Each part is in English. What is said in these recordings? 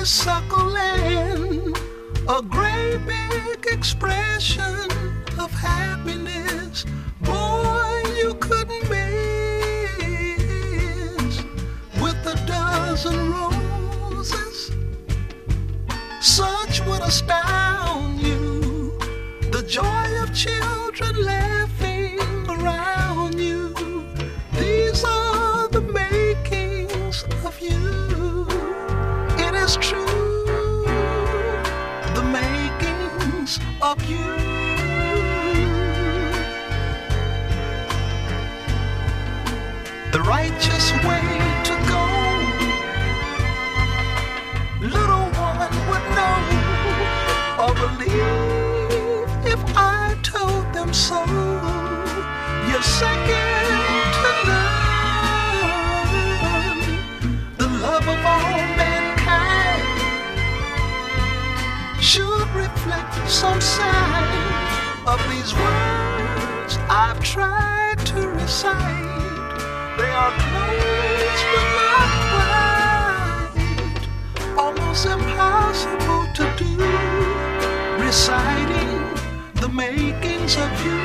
a suckling, a great big expression of happiness. Boy, you couldn't miss with a dozen roses. Such would astound you, the joy of children laughing around you. These are the makings of you. It is true, the makings of you. The righteous way to go, little woman would know or believe if I told them so. You're second to none, the love of all mankind should reflect some sign of these words I've tried to recite. They are close but not right, almost impossible to do, reciting the makings of you.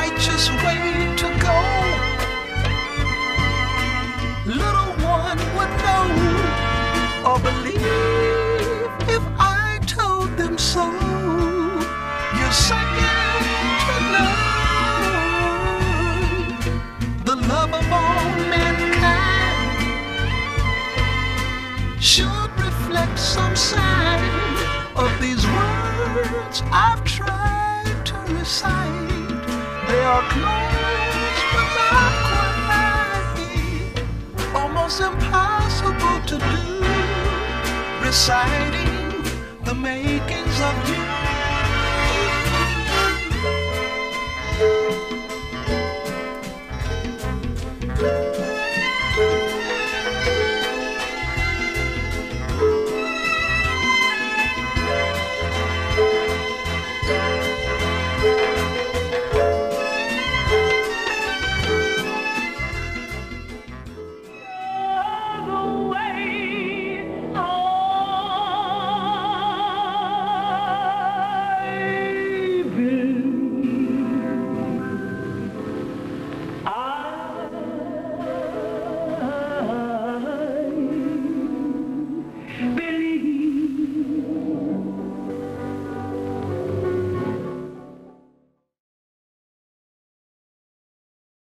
Righteous way to go, little one would know or believe if I told them so. You're second to none, the love of all mankind should reflect some sign of these words I've tried to recite. They are close but not quite, almost impossible to do, reciting the makings of you.